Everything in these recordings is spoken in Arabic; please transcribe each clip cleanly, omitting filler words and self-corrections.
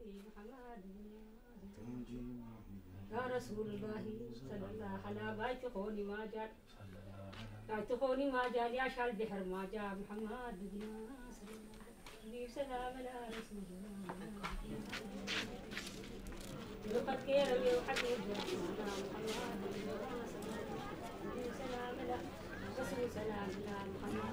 يا رسول الله صلى الله على بايت خوني ما جاء بايت خوني ما جاء يا شال بحر ما جاء محمد لي سلام على رسول الله لقد كير وحكي سلام على رسول سلام على محمد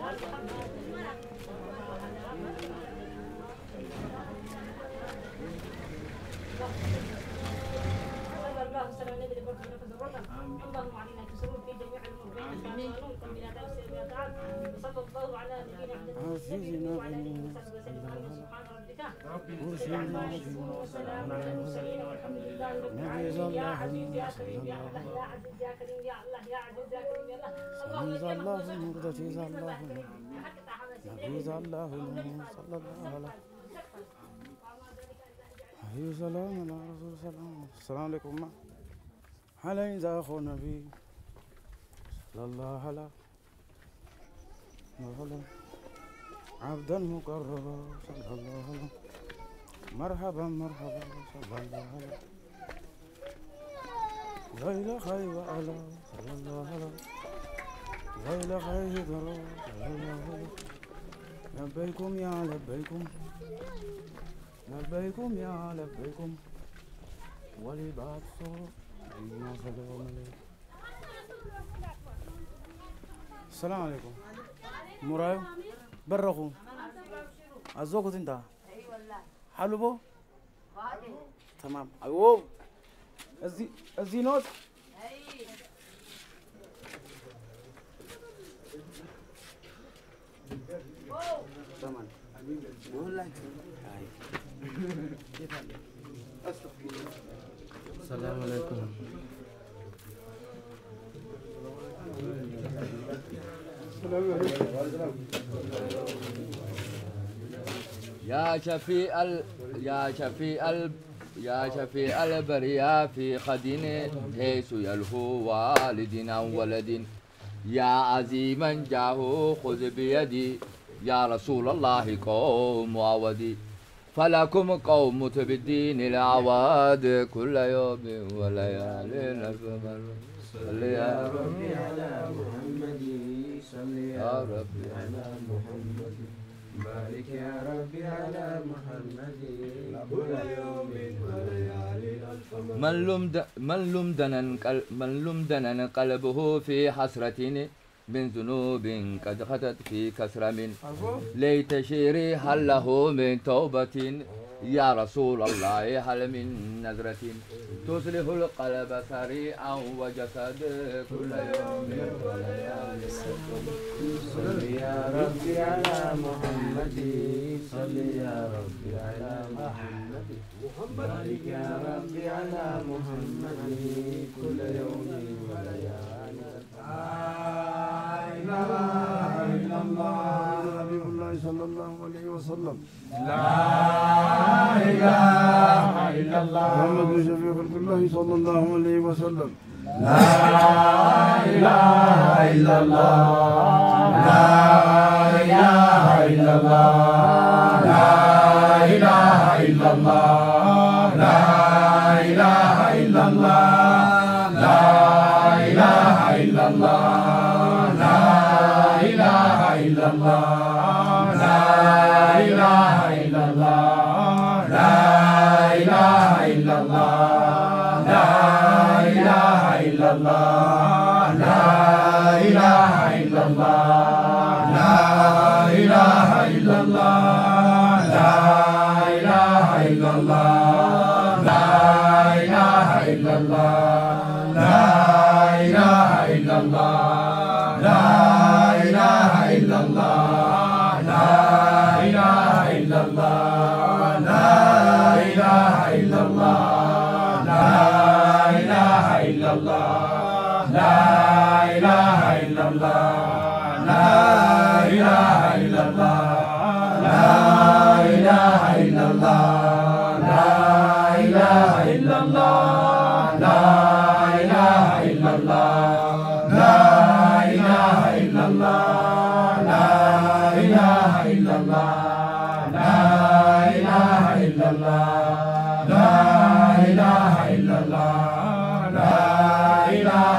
هو مرحبا اللهم علينا بسرور في جميع المرضين وقم بلا بأس ولا تعب وصلى الله على نبينا سيدنا محمد سبحان ربك وسلام على المرسلين والحمد لله رب العالمين يا عزيز يا كريم يا الله يا عزيز يا كريم يا الله يا عزيز يا كريم يا الله الله مرضى يا الله يا الله صلى الله عليه وسلم سلام على رسول الله السلام عليكم على إذا أخو النبي صلى الله عليه وسلم عبدا مقربا صلى الله عليه مرحبا مرحبا صلى الله عليه ليل خير على صلى الله عليه ليل خير صلى الله عليه لبيكم يا لبيكم لبيكم يا لبيكم ولي بعد صوت السلام عليكم مرايو برقو ازوكو انت اي والله حلبو تمام ايوه الزينوت اي تمام والله هاي استغفر الله السلام عليكم يا شفيع البرية في خدين حيث يلهو والدنا ولد يا عزيما جاه خذ بيدي يا رسول الله قوم وودي فلكم قوم تبدين العواد كل يوم وليالي صل يا ربي على محمد صل يا ربي على محمد بارك يا ربي على محمد كل يوم وليالي من لمدنا قلبه في حسرتين من ذنوب قد خطت في كسر من ليت شيري هل له من توبة يا رسول الله هل من نذرة تصلح القلب سريعا وجسد كل يوم وليالي صل يا ربي على محمد صل يا ربي على محمد بارك يا ربي على محمد كل يوم وليالي لا إله إلا الله نبي الله صلى الله عليه وسلم لا إله إلا الله محمد شفيع خلق الله صلى الله عليه وسلم لا إله إلا الله لا إله إلا الله لا إله إلا الله لا إله إلا الله لا إله إلا الله لا إله إلا الله لا إله إلا الله لا إله إلا الله لا إله إلا الله لا إله إلا الله لا إله إلا الله لا إله إلا الله لا إله إلا الله لا الله لا إله إلا الله لا إله إلا الله لا إله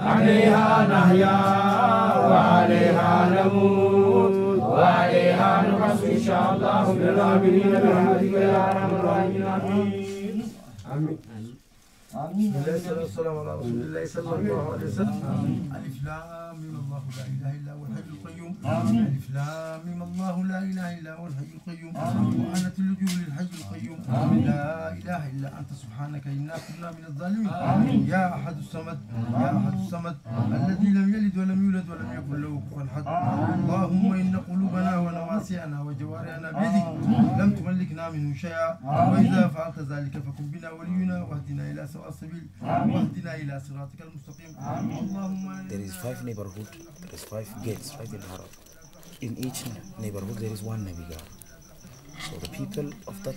عليها نحيا وعليها نموت وعليها نبعث إن شاء الله من العابدين برحمتك يا أرحم الراحمين. آمين. آمين. الصلاة والسلام على رسول الله صلى الله عليه وسلم. ألف لام ميم الله لا إله إلا هو الحي القيوم. ألف لام ميم الله لا إله إلا هو الحي القيوم. وأنا اللجوء للحي القيوم. لا إله إلا أنت سبحانك إنا كنا من الظالمين. يا أحد الصمد يا أحد الصمد الذي لم يلد ولم يولد ولم يكن له كفوا أحد. اللهم إن قلوبنا ونواسينا وجوارحنا بيدك لم تملكنا منه شيئا وإذا فعلت ذلك فكن بنا ولينا واهدنا إلى سواء السبيل واهدنا إلى صراطك المستقيم. اللهم There is 5 neighborhood, there is 5 gates right in Harar. In each neighborhood there is 1 Nabi Garz. So the people of that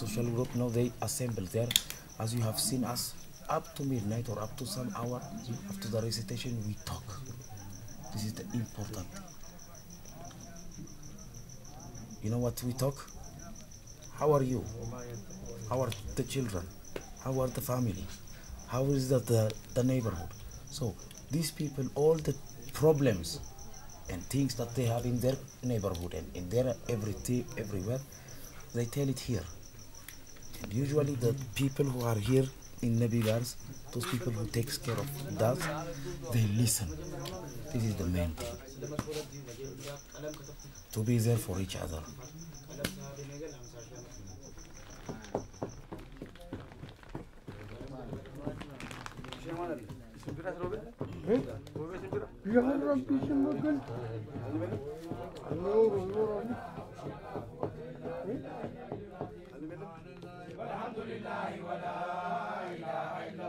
social group now they assemble there, as you have seen us up to midnight or up to some hour after the recitation we talk. This is the important. You know what we talk? How are you? How are the children? How are the family? How is the neighborhood? So these people, all the problems and things that they have in their neighborhood and in their everywhere, they tell it here. And usually the people who are here in Nabi Garz, those people who takes care of that, they listen. This is the main thing. To be there for each other. يا ربي شنو قلت؟ النور النور والحمد لله ولا اله الا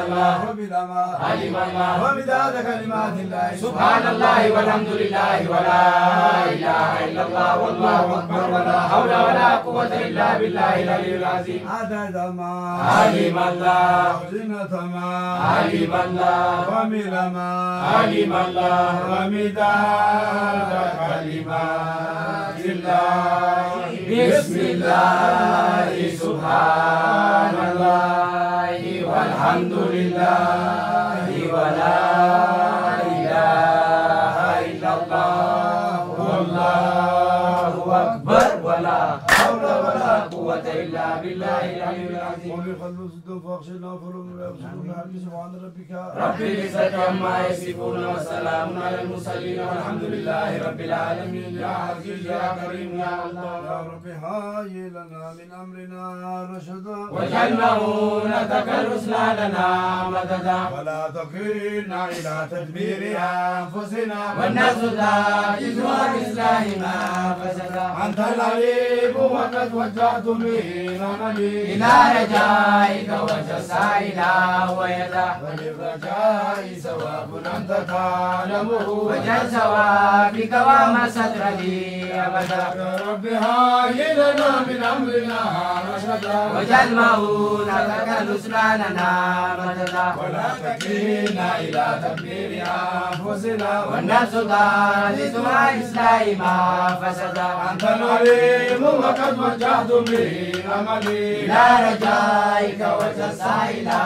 الله علم الله وبذات كلمات الله. سبحان الله والحمد لله ولا إله إلا الله والله أكبر ولا حول ولا قوة إلا بالله العلي العظيم. علم الله علم الله علم الله وبذات كلمات الله. بسم الله سبحان الله والحمد لله ولا إله إلا الله والله أكبر ولا حول ولا قوة إلا بالله العلي العظيم. رب العزة عما يصفون وسلام على المرسلين والحمد لله رب العالمين. يا عزيز يا كريم يا الله يا رب هاي لنا من أمرنا رشدا واجعلنا مؤونتك الحسنى لنا مددا ولا تكلنا إلى تدبير أنفسنا والنفس تعجز عن إصلاح ما فسد. أنت العليم وقد وجهت به أملي إلى رجائك وجسائنا ويدا وللرجاء ثواب أنت تعلمه وجل ثوابك وما سترني أبدا. يا رب هاي لنا من أمرنا رشدا وجل مؤونتك الحسنى لنا مددا ولا تكلنا إلى تدبير أنفسنا والنفس تعجز عن إصلاح ما فسدا. أنت العليم وقد وجهت به أملي إلى رجائك وتسائلا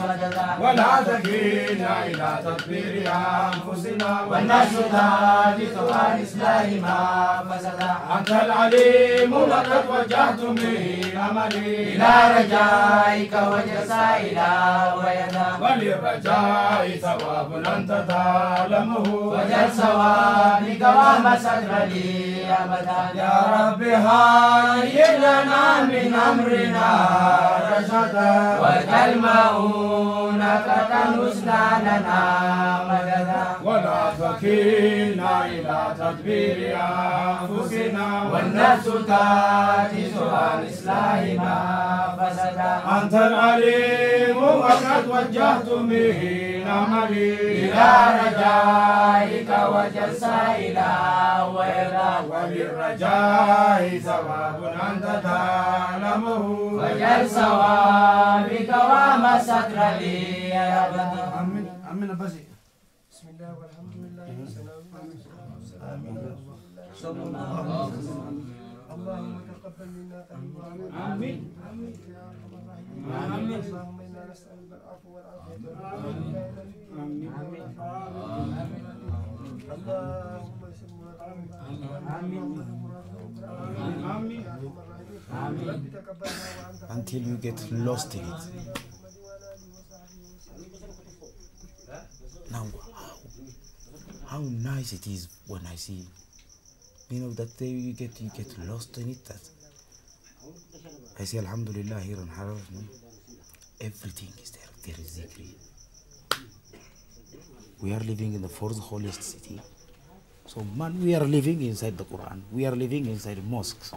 مددا ولا تكلنا إلى تدبير أنفسنا والنفس تعجز عن إصلاح ما فسدا أنت العليم لقد وجهت به أملي إلى رجائك وجسائلا ويدا وللرجاء ثواب أن تتعلمه وجل ثوابك وما ستر لي أبدا يا ربي هيئ لنا من أمرنا رشدا وجل مؤونتك الحسنى لنا مددا ولا تكلنا إلى تدبير أنفسنا والنفس تعجز عن إصلاح ما فسدا أنت العليم وقد وجهت به أملي إلى رجائك وجسائلا ويدا وللرجاء ثواب أنت تعلمه وجل ثوابك وما ستر لي أبدا أمين بزي بسم الله والحمد لله والسلام صلى الله عليه وسلم اللهم تقبل منا آمين آمين يا رب العالمين اللهم إنا نسألك العفو والعافية آمين آمين آمين اللهم آمين آمين until you get lost in it. Now, how nice it is when I see, you know, that day you get lost in it. That I say, Alhamdulillah, here on Harar, everything is there. There is zikri. We are living in the fourth holiest city, so man, we are living inside the Quran. We are living inside mosques.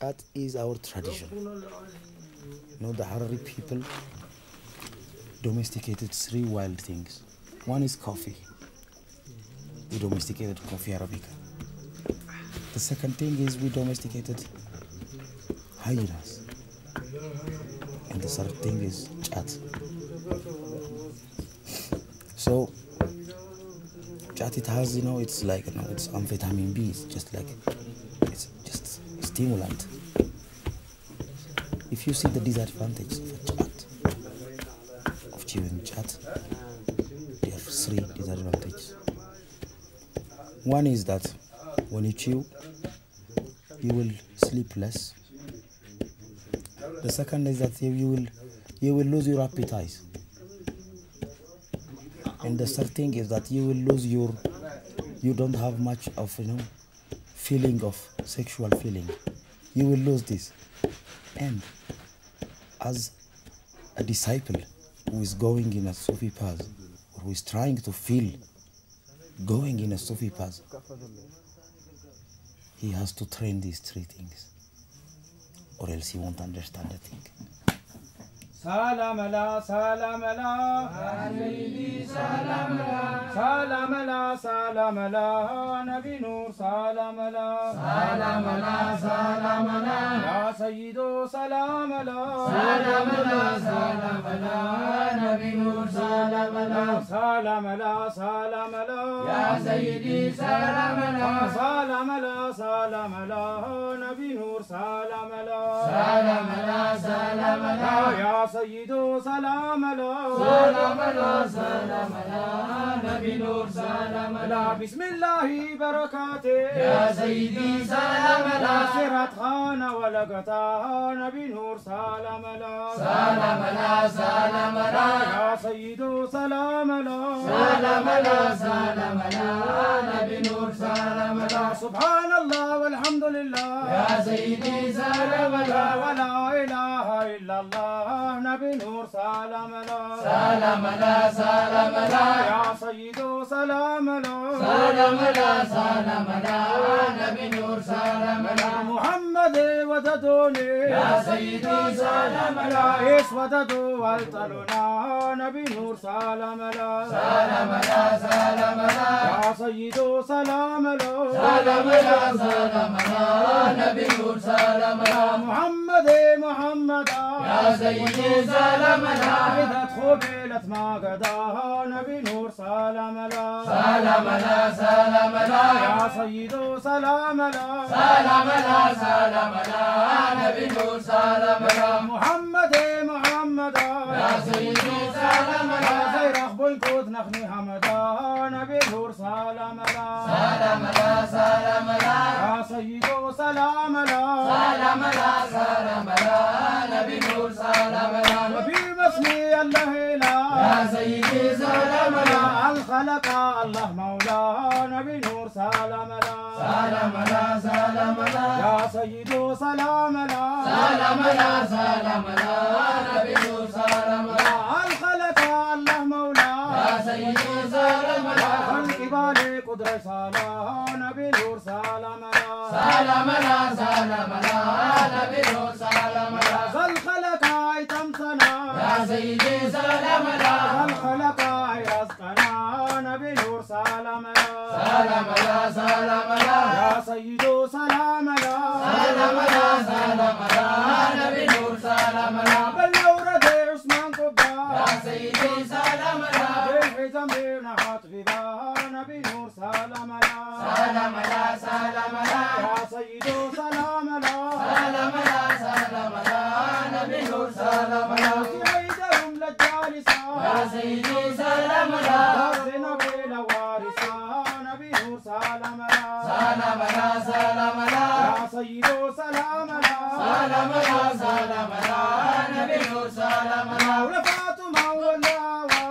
That is our tradition. The Harari people domesticated three wild things. One is coffee. We domesticated coffee Arabica. The second thing is we domesticated hyenas. And the third thing is chat. So chat, it has, you know, it's like, you know, it's amphetamine B. It's just like, it's just stimulant. If you see the disadvantage of chewing chat, they have three disadvantages. One is that when you chew, you will sleep less. The second is that you will lose your appetite. And the third thing is that you will lose your, you don't have much of, you know, feeling of sexual feeling. You will lose this. And as a disciple who is going in a Sufi path, or who is trying to feel going in a Sufi path, he has to train these three things, or else he won't understand the thing. Salam la, salam la, Nabi salam la, salam la, salam la, Nabi Nur salam la, salam la, salam la, Ya Sayyidu salam la, salam la, salam la, Nabi Nur salam la, salam la, salam la, Ya Sayyidi salam la, salam la, salam la, Nabi Nur النور سلام له سلام له سلام له يا سيد سلام له سلام له سلام له نبي نور سلام له بسم الله بركاته يا سيدي سلام له سرت خانه ولقتها نبي نور سلام له سلام له سلام له يا سيد سلام له سلام له سلام له نبي نور سلام له سبحان الله والحمد لله يا سيدي سلام الله ولا إله إلا الله نبي نور سلام الله سلام الله سلام الله يا سيد سلام الله سلام الله سلام الله نبي نور سلام الله محمد وددوني يا سيدي سلام الله اسودد والطلنا نبي نور سلام الله سلام الله سلام الله يا سيد سلام الله سلام الله سلام الله نبي نور سلام الله محمد محمدا يا سيدي سلام الله إذا تخبلت ما قداها نبي نور سلام الله سلام الله سلام الله يا سيد سلام الله سلام الله سلام الله نبي نور سلام الله محمد محمدا يا سيدي سلام الله زي رخب الكود نخني حمدا نبي نور سلام الله سلام الله سلام الله يا سيد سلام الله سلام الله سلام الله نبي نور سلام الله نبي بسمي الله لا يا سيدي سلام الله الخلق الله مولاه نبي نور سلام الله سلام الله سلام الله يا سيدي سلام الله سلام الله سلام الله نبي نور سلام الله الخلق الله مولاه يا سيدي سلام الله القبال قدر صلاه نبي نور سلام الله سلام الله سلام الله نبي نور سلام الله الخلق تمسنا يا سيدي سلام الله الخلق يسقنا نبي نور سلام الله سلام الله سلام الله يا سيدي سلام الله سلام الله سلام الله نبي نور سلام الله بالورد عثمان قبا يا سيدي سلام الله بالحزم بنحت غبا نبي نور سلام الله سلام الله سلام الله يا سيدي سلام الله سلام الله سلام الله نبي نور سلام الله سيدهم للجالسة يا سيدي سلام الله نبي لوارثة نبي نور سلام الله سلام الله سلام الله يا سيدي سلام الله سلام الله سلام الله نبي نور سلام الله ولفاطمة والنوى يا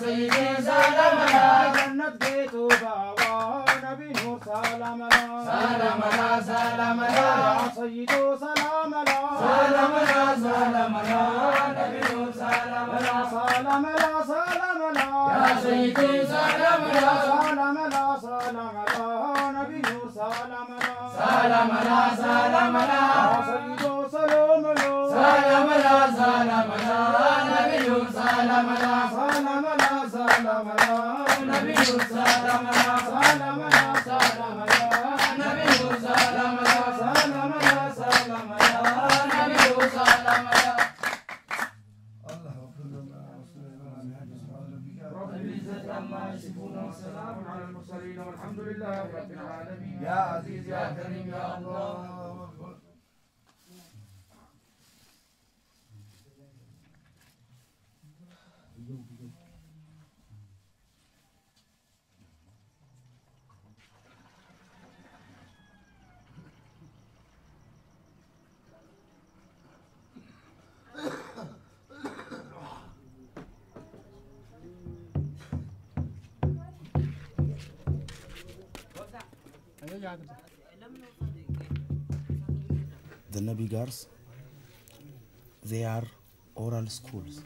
سيدي سلام الله جنة بيت باوى نبي نور سلام الله سلام الله سلام الله يا سيدي سلام الله سلام الله سلام الله نبي نور سلام الله سلام الله سلام الله يا سيدي سلام الله سلام الله سلام الله نبي نور سلام الله سلام الله سلام الله يا سيدي سلام الله سلام الله سلام الله نبي نور سلام الله سلام الله سلام الله نبي نور سلام الله سلام الله سلام الله نبي نور سلام الله سلام الله سلام الله نبي نور سلام الله الله اكبر الله اكبر رب العزة عما يصفون والسلام على المرسلين والحمد لله رب العالمين يا عزيز يا كريم يا الله The Nabi Garz, they are oral schools.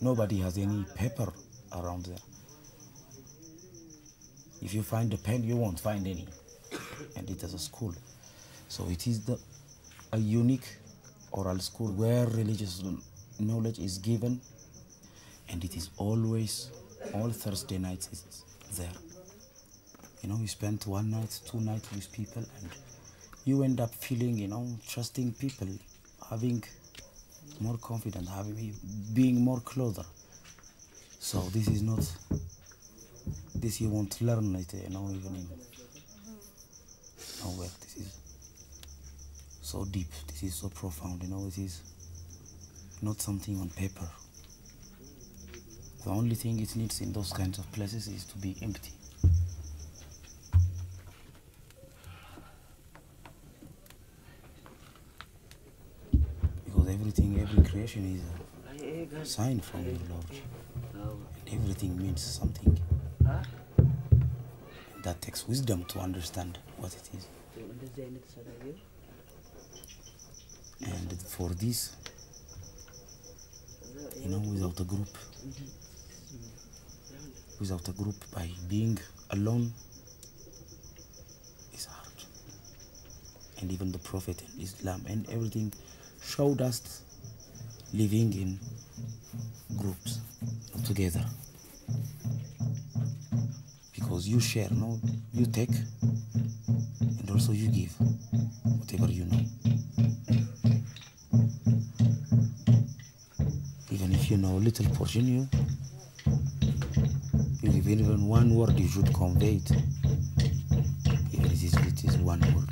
Nobody has any paper around there. If you find a pen, you won't find any. And it is a school. So it is a unique oral school where religious knowledge is given. And it is always, all Thursday nights, it's there. You know, you spend one night, two nights with people, and you end up feeling, you know, trusting people, having more confidence, having, being more closer. So this is not, this you won't learn it, you know, even in personal work. This is so deep, this is so profound, it is not something on paper. The only thing it needs in those kinds of places is to be empty. Because everything, every creation is a sign from the Lord. And everything means something. That takes wisdom to understand what it is. And for this, without a group, by being alone is hard. And even the Prophet and Islam and everything showed us living in groups, not together. Because you share, no? You take and also you give whatever you know. Even if you know a little portion, you give even one word, you should convey it. Even if it is one word.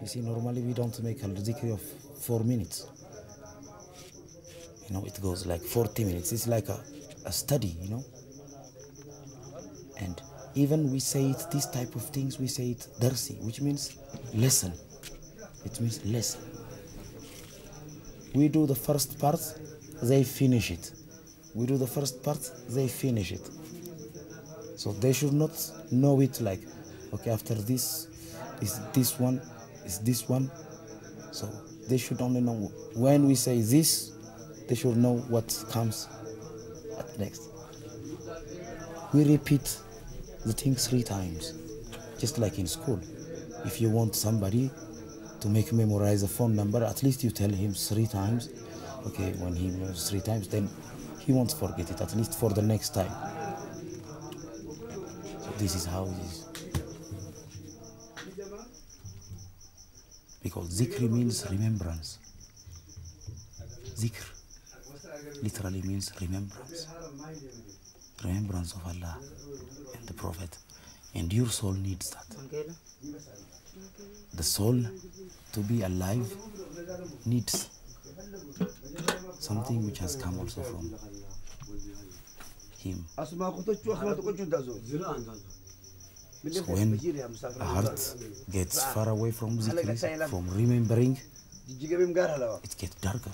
You see, normally we don't make a dhikr of 4 minutes. It goes like 40 minutes. It's like a study, And even we say it, these type of things, we say it darsi, which means lesson. It means lesson. We do the first part, they finish it. We do the first part, they finish it. So they should not know it like, Okay, after this is this one, is this one. So they should only know when we say this, they should know what comes at next. We repeat the thing 3 times, just like in school. If you want somebody to make memorize a phone number, at least you tell him 3 times. Okay, when he knows 3 times, then he won't forget it, at least for the next time. So this is how it is. Because zikr means remembrance. Zikr literally means remembrance. Remembrance of Allah and the Prophet. And your soul needs that. The soul, to be alive, needs something which has come also from him. So when a heart gets far away from zikr, from remembering, it gets darker.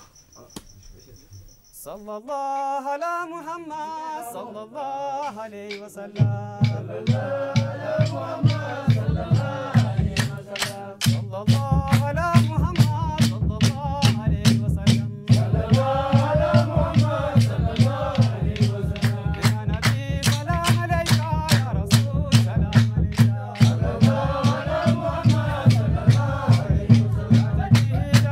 صلى الله على محمد صلى الله عليه وسلم صلى الله على محمد صلى الله عليه وسلم صلى الله على محمد صلى الله عليه وسلم صلى الله على محمد صلى الله عليه وسلم يا نبي سلام عليك يا رسول سلام عليك صلى الله على محمد صلى الله عليه وسلم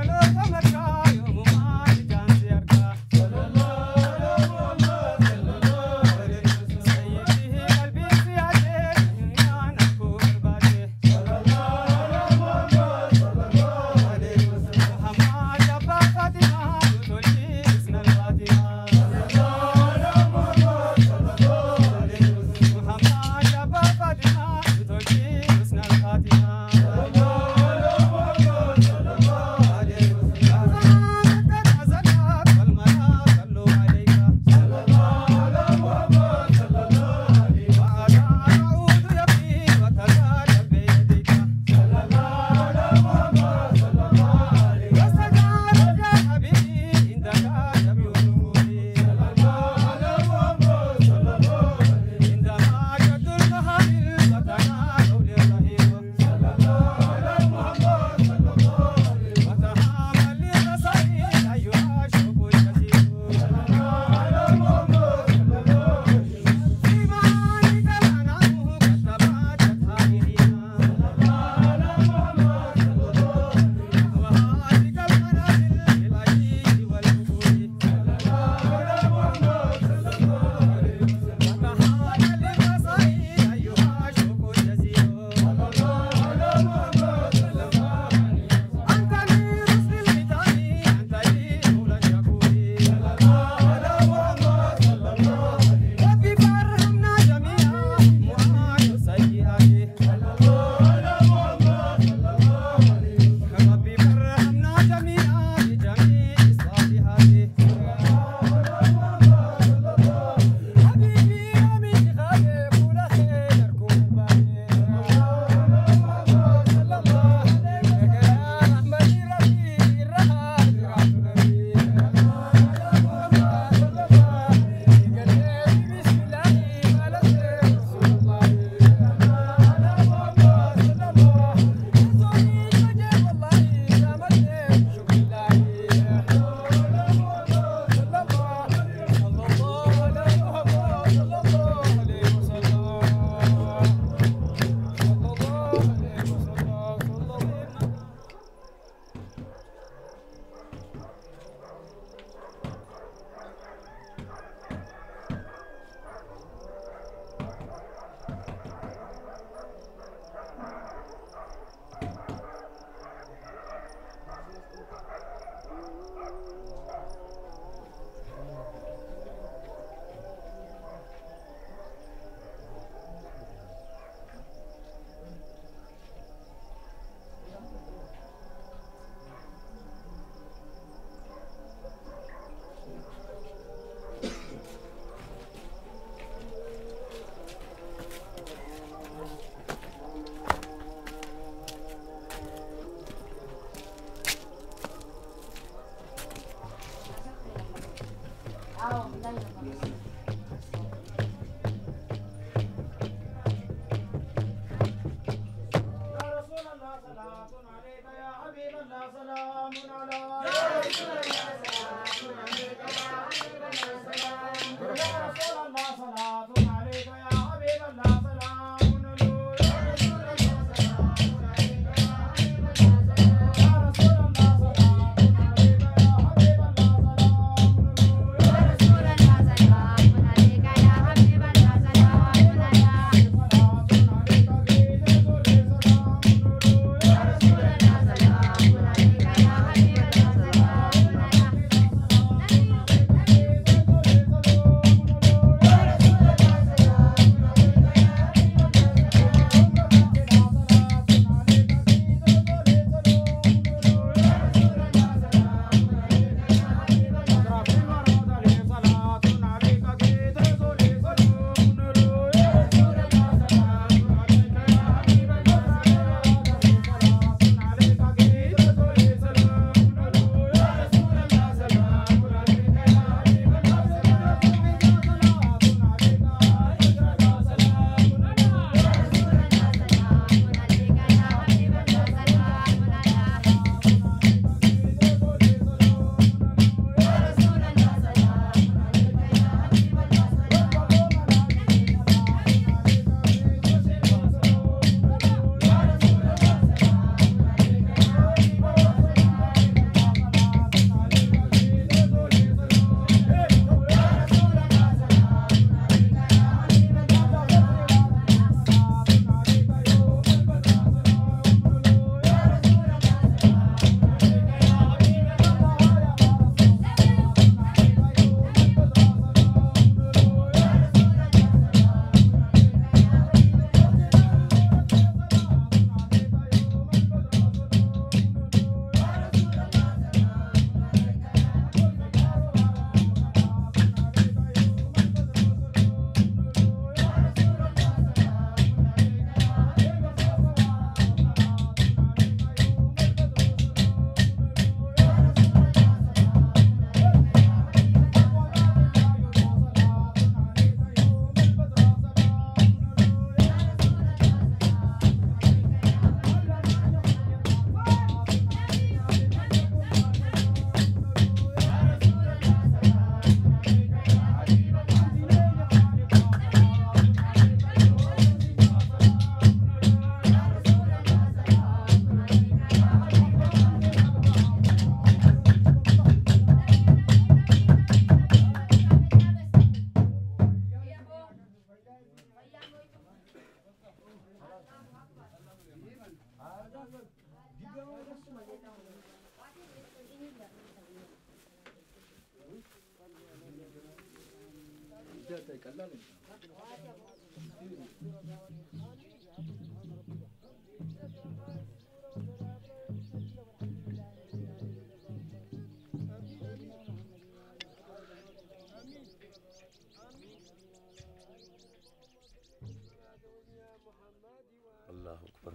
الله أكبر.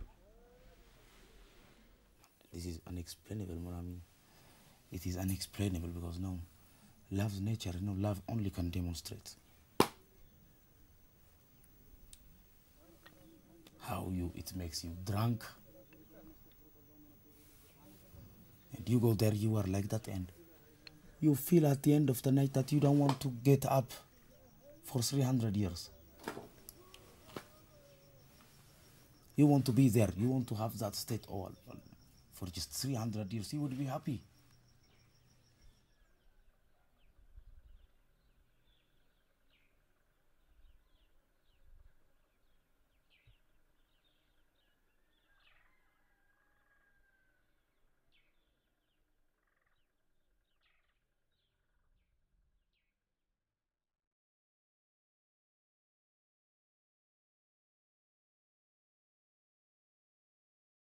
This is unexplainable, you know what I mean? It is unexplainable because now love's nature, you know, love only can demonstrate. How it makes you drunk. And you go there, you are like that, and you feel at the end of the night that you don't want to get up for 300 years. You want to be there, you want to have that state all. For just 300 years, you would be happy.